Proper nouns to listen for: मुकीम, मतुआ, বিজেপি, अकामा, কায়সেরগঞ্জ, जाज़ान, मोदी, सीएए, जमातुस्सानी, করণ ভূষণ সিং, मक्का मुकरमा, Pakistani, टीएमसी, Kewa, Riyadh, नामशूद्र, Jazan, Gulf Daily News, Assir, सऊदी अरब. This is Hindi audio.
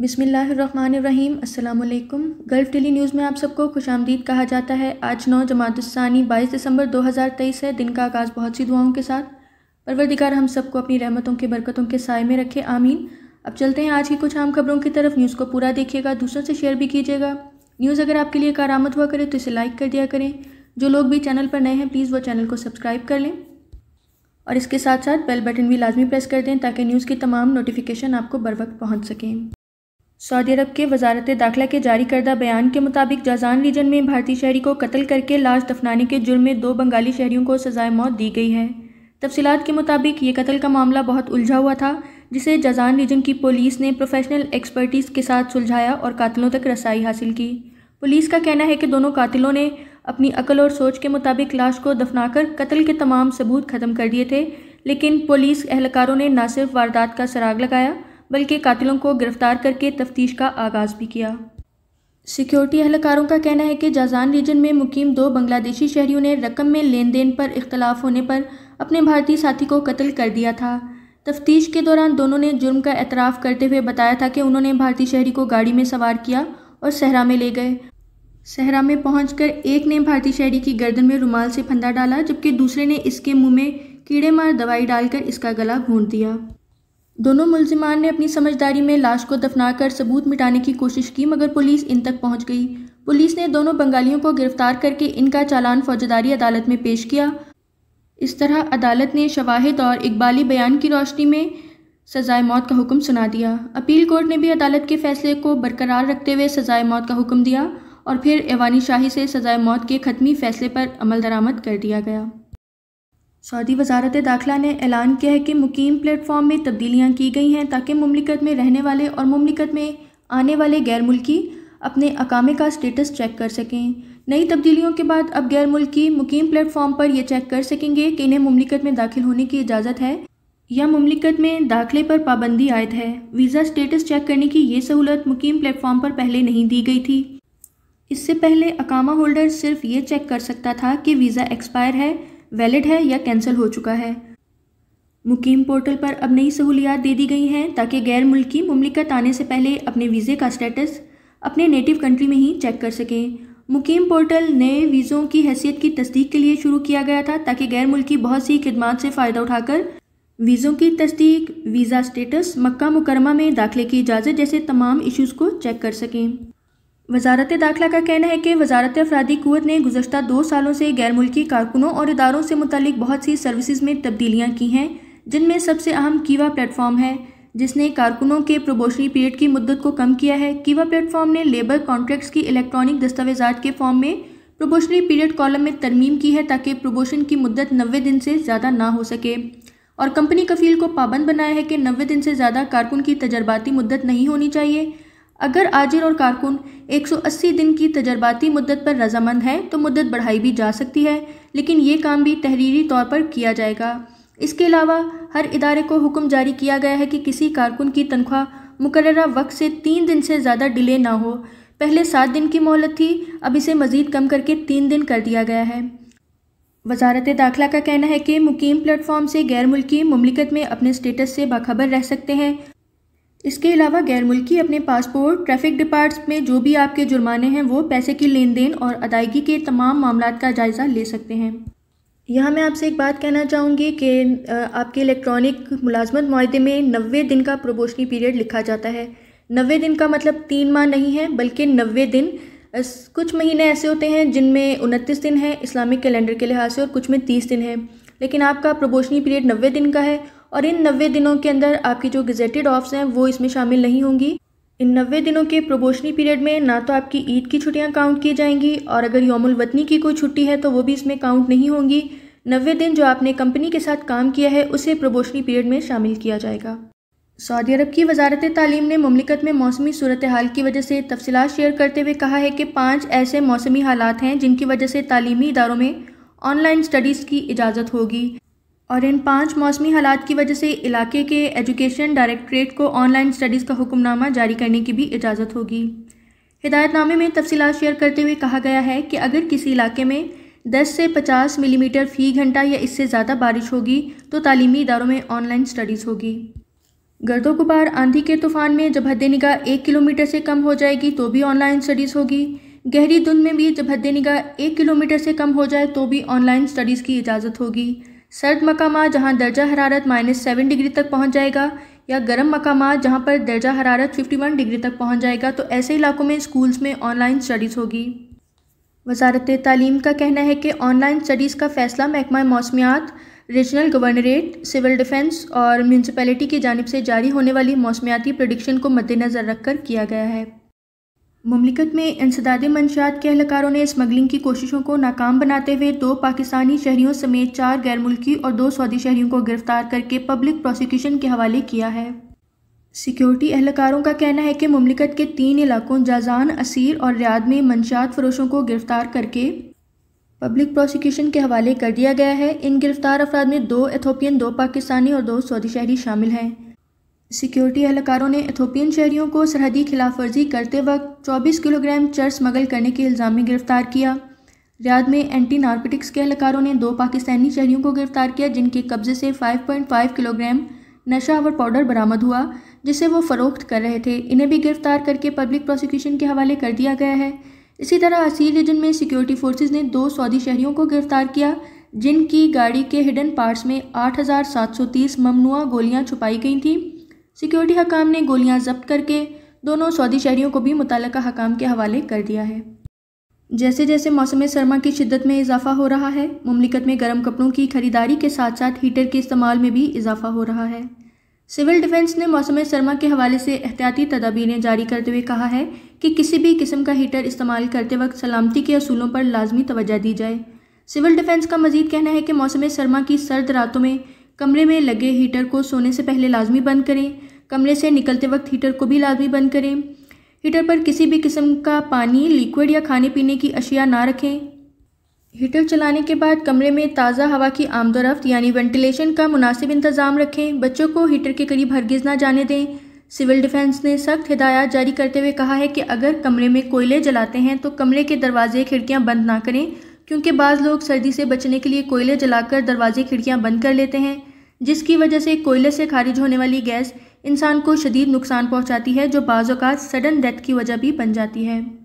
बिस्मिल्लाहिर्रहमानिर्रहीम। अस्सलाम वालेकुम। गल्फ़ डेली न्यूज़ में आप सबको खुशामदीद कहा जाता है। आज 9 जमातुस्सानी 22 दिसंबर 2023 है। दिन का आगाज़ बहुत सी दुआओं के साथ। परवरदिगार हम सबको अपनी रहमतों के बरकतों के साए में रखे, आमीन। अब चलते हैं आज की कुछ आम खबरों की तरफ। न्यूज़ को पूरा देखिएगा, दूसरों से शेयर भी कीजिएगा। न्यूज़ अगर आपके लिए कारामद हुआ करे तो इसे लाइक कर दिया करें। जो लोग भी चैनल पर नए हैं प्लीज़ वो चैनल को सब्सक्राइब कर लें और इसके साथ साथ बेल बटन भी लाजमी प्रेस कर दें ताकि न्यूज़ की तमाम नोटिफिकेशन आपको बरवक्त पहुँच सकें। सऊदी अरब के वजारत दाखिला के जारी करदा बयान के मुताबिक जाज़ान रीजन में भारतीय शहरी को कत्ल करके लाश दफनाने के जुर्म में 2 बंगाली शहरियों को सज़ाए मौत दी गई है। तफसीलात के मुताबिक ये कत्ल का मामला बहुत उलझा हुआ था, जिसे जाज़ान रीजन की पुलिस ने प्रोफेशनल एक्सपर्टीज़ के साथ सुलझाया और कातिलों तक रसाई हासिल की। पुलिस का कहना है कि दोनों कातिलों ने अपनी अकल और सोच के मुताबिक लाश को दफनाकर कत्ल के तमाम सबूत ख़त्म कर दिए थे, लेकिन पुलिस एहलकारों ने न सिर्फ वारदात का सराग लगाया बल्कि कातिलों को गिरफ्तार करके तफ्तीश का आगाज़ भी किया। सिक्योरिटी एहलकारों का कहना है कि जाज़ान रीजन में मुकीम 2 बांग्लादेशी शहरियों ने रकम में लेन देन पर इख्तलाफ होने पर अपने भारतीय साथी को कत्ल कर दिया था। तफ्तीश के दौरान दोनों ने जुर्म का एतराफ़ करते हुए बताया था कि उन्होंने भारतीय शहरी को गाड़ी में सवार किया और सहरा में ले गए। सहरा में पहुँच एक ने भारतीय शहरी की गर्दन में रुमाल से फंदा डाला, जबकि दूसरे ने इसके मुँह में कीड़े मार दवाई डालकर इसका गला घोंट दिया। दोनों मुल्ज़िमान ने अपनी समझदारी में लाश को दफनाकर सबूत मिटाने की कोशिश की, मगर पुलिस इन तक पहुंच गई। पुलिस ने दोनों बंगालियों को गिरफ्तार करके इनका चालान फौजदारी अदालत में पेश किया। इस तरह अदालत ने शवाहिद और इकबाली बयान की रोशनी में सज़ाए मौत का हुक्म सुना दिया। अपील कोर्ट ने भी अदालत के फैसले को बरकरार रखते हुए सज़ाए मौत का हुक्म दिया और फिर ऐवानी शाही से सज़ाए मौत के खत्मी फैसले पर अमल दरामद कर दिया गया। सऊदी वजारत दाखिला ने ऐलान किया है कि मुकीम प्लेटफॉर्म में तब्दीलियाँ की गई हैं ताकि मुमलिकत में रहने वाले और मुमलिकत में आने वाले गैर मुल्की अपने अकामे का स्टेटस चेक कर सकें। नई तब्दीलियों के बाद अब गैर मुल्की मुकीम प्लेटफॉर्म पर यह चेक कर सकेंगे कि इन्हें मुमलिकत में दाखिल होने की इजाज़त है या मुमलिकत में दाखिले पर पाबंदी आयद है। वीज़ा स्टेटस चेक करने की ये सहूलत मुकीम प्लेटफॉर्म पर पहले नहीं दी गई थी। इससे पहले अकामा होल्डर सिर्फ ये चेक कर सकता था कि वीज़ा एक्सपायर है, वैलिड है या कैंसिल हो चुका है। मुकीम पोर्टल पर अब नई सहूलियात दे दी गई हैं ताकि गैर मुल्की मुमलिकत आने से पहले अपने वीज़े का स्टेटस अपने नेटिव कंट्री में ही चेक कर सकें। मुकीम पोर्टल नए वीज़ों की हैसियत की तस्दीक के लिए शुरू किया गया था ताकि गैर मुल्की बहुत सी खिदमात से फ़ायदा उठाकर वीज़ों की तस्दीक, वीज़ा स्टेटस, मक्का मुकरमा में दाखिले की इजाज़त जैसे तमाम इशूज़ को चेक कर सकें। वजारत दाखिला का कहना है कि वजारत अफराधी कुव्वत ने गुज़श्ता 2 सालों से गैर मुल्की कारकुनों और इदारों से मुतलिक बहुत सी सर्विसेज में तब्दीलियाँ की हैं, जिनमें सबसे अहम कीवा प्लेटफॉर्म है, जिसने कारकुनों के प्रमोशनी पीरियड की मुद्दत को कम किया है। कीवा प्लेटफॉर्म ने लेबर कॉन्ट्रैक्ट्स की इलेक्ट्रॉनिक दस्तावेजात के फॉर्म में प्रमोशनी पीरियड कॉलम में तरमीम की है ताकि प्रमोशन की मुद्दत 90 दिन से ज़्यादा ना हो सके, और कंपनी कफ़ील को पाबंद बनाया है कि 90 दिन से ज़्यादा कारकुन की तजर्बाती मुद्दत नहीं होनी चाहिए। अगर आजिर और कारकुन 180 दिन की तजर्बाती मुद्दत पर रजामंद हैं तो मुद्दत बढ़ाई भी जा सकती है, लेकिन ये काम भी तहरीरी तौर पर किया जाएगा। इसके अलावा हर इदारे को हुक्म जारी किया गया है कि किसी कारकुन की तनख्वाह मुकर्ररा वक्त से 3 दिन से ज़्यादा डिले ना हो। पहले 7 दिन की मोहलत थी, अब इसे मज़ीद कम करके 3 दिन कर दिया गया है। वजारत दाखिला का कहना है कि मुकीम प्लेटफॉर्म से गैर मुल्की मुमलिकत में अपने स्टेटस से बाखबर रह सकते हैं। इसके अलावा गैर मुल्की अपने पासपोर्ट, ट्रैफिक डिपार्ट्स में जो भी आपके जुर्माने हैं वो, पैसे की लेन देन और अदायगी के तमाम मामलों का जायज़ा ले सकते हैं। यहाँ मैं आपसे एक बात कहना चाहूँगी कि आपके इलेक्ट्रॉनिक मुलाजमत मुआहदे में 90 दिन का प्रोबेशनरी पीरियड लिखा जाता है। 90 दिन का मतलब 3 माह नहीं है बल्कि 90 दिन। कुछ महीने ऐसे होते हैं जिनमें 29 दिन है इस्लामिक कैलेंडर के लिहाज से और कुछ में 30 दिन है, लेकिन आपका प्रोबेशनरी पीरियड 90 दिन का है और इन 90 दिनों के अंदर आपकी जो गजेटेड ऑफ्स हैं वो इसमें शामिल नहीं होंगी। इन 90 दिनों के प्रोबेशनरी पीरियड में ना तो आपकी ईद की छुट्टियां काउंट की जाएंगी और अगर यौमुल वतनी की कोई छुट्टी है तो वो भी इसमें काउंट नहीं होंगी। 90 दिन जो आपने कंपनी के साथ काम किया है उसे प्रोबेशनरी पीरियड में शामिल किया जाएगा। सऊदी अरब की वजारत तालीम ने मुमलिकत में मौसमी सूरत हाल की वजह से तफसीलात शेयर करते हुए कहा है कि 5 ऐसे मौसमी हालात हैं जिनकी वजह से तालीमी इदारों में ऑनलाइन स्टडीज़ की इजाज़त होगी, और इन 5 मौसमी हालात की वजह से इलाके के एजुकेशन डायरेक्टरेट को ऑनलाइन स्टडीज़ का हुक्मनामा जारी करने की भी इजाज़त होगी। हिदायतनामे में तफसीलात शेयर करते हुए कहा गया है कि अगर किसी इलाके में 10 से 50 मिलीमीटर फ़ी घंटा या इससे ज़्यादा बारिश होगी तो तालीमी इदारों में ऑनलाइन स्टडीज़ होगी। गर्दो गुबार आंधी के तूफान में जब हद निगाह 1 किलोमीटर से कम हो जाएगी तो भी ऑनलाइन स्टडीज़ होगी। गहरी धुंध में भी जब हद निगाह 1 किलोमीटर से कम हो जाए तो भी ऑनलाइन स्टडीज़ की इजाज़त होगी। सर्द मकामा जहां दर्जा हरारत -7 डिग्री तक पहुंच जाएगा या गर्म मकामा जहां पर दर्जा हरारत 51 डिग्री तक पहुंच जाएगा तो ऐसे इलाकों में स्कूल्स में ऑनलाइन स्टडीज़ होगी। वजारत तालीम का कहना है कि ऑनलाइन स्टडीज़ का फ़ैसला महकमा मौसमियात, रीजनल गवर्नरेट, सिविल डिफेंस और म्यूनसिपैलिटी की जानिब से जारी होने वाली मौसमियाती प्रडिक्शन को मद्देनज़र रखकर किया गया है। मुमलिकत में इंसदादी मंशियात के एहलकारों ने स्मगलिंग की कोशिशों को नाकाम बनाते हुए 2 पाकिस्तानी शहरियों समेत 4 गैर मुल्की और 2 सऊदी शहरियों को गिरफ्तार करके पब्लिक प्रोसिक्यूशन के हवाले किया है। सिक्योरिटी एहलकारों का कहना है कि मुमलिकत के 3 इलाकों जाजान, असीर और रियाद में मंशियात फरोशों को गिरफ्तार करके पब्लिक प्रोसिक्यूशन के हवाले कर दिया गया है। इन गिरफ्तार अफराद में 2 एथोपियन, 2 पाकिस्तानी और 2 सऊदी शहरी शामिल हैं। सिक्योरिटी एहलकारों ने एथोपियन शहरियों को सरहदी खिलाफवर्जी करते वक्त 24 किलोग्राम चरस स्मगल करने के इल्ज़ाम में गिरफ़्तार किया। रियाद में एंटी नारकोटिक्स के एहलकारों ने 2 पाकिस्तानी शहरियों को गिरफ़्तार किया जिनके कब्ज़े से 5.5 किलोग्राम नशा और पाउडर बरामद हुआ जिसे वो फ़रोख्त कर रहे थे। इन्हें भी गिरफ़्तार करके पब्लिक प्रोसिक्यूशन के हवाले कर दिया गया है। इसी तरह असीर रीजन में सिक्योरिटी फोर्सेज ने 2 सऊदी शहरियों को गिरफ़्तार किया जिनकी गाड़ी के हिडन पार्ट्स में 8730 ममनुआ गोलियाँ छुपाई गई थीं। सिक्योरिटी हकाम ने गोलियां जब्त करके दोनों सऊदी शहरियों को भी मुतल्लिका हकाम के हवाले कर दिया है। जैसे जैसे मौसम सरमा की शिद्दत में इजाफा हो रहा है, मुमलिकत में गर्म कपड़ों की खरीदारी के साथ साथ हीटर के इस्तेमाल में भी इजाफा हो रहा है। सिविल डिफेंस ने मौसम सरमा के हवाले से एहतियाती तदाबीरें जारी करते हुए कहा है कि किसी भी किस्म का हीटर इस्तेमाल करते वक्त सलामती के असूलों पर लाजमी तवज्जो दी जाए। सिविल डिफेंस का मजीद कहना है कि मौसम सरमा की सर्द रातों में कमरे में लगे हीटर को सोने से पहले लाजमी बंद करें। कमरे से निकलते वक्त हीटर को भी लाजमी बंद करें। हीटर पर किसी भी किस्म का पानी, लिक्विड या खाने पीने की अशिया ना रखें। हीटर चलाने के बाद कमरे में ताज़ा हवा की आमदोरफ्त यानी वेंटिलेशन का मुनासिब इंतज़ाम रखें। बच्चों को हीटर के करीब हरगिज़ ना जाने दें। सिविल डिफेंस ने सख्त हिदायत जारी करते हुए कहा है कि अगर कमरे में कोयले जलाते हैं तो कमरे के दरवाजे, खिड़कियाँ बंद ना करें क्योंकि बाज़ लोग सर्दी से बचने के लिए कोयले जलाकर दरवाजे, खिड़कियाँ बंद कर लेते हैं जिसकी वजह से कोयले से खारिज होने वाली गैस इंसान को शदीद नुकसान पहुंचाती है जो बाज़ औक़ात सडन डेथ की वजह भी बन जाती है।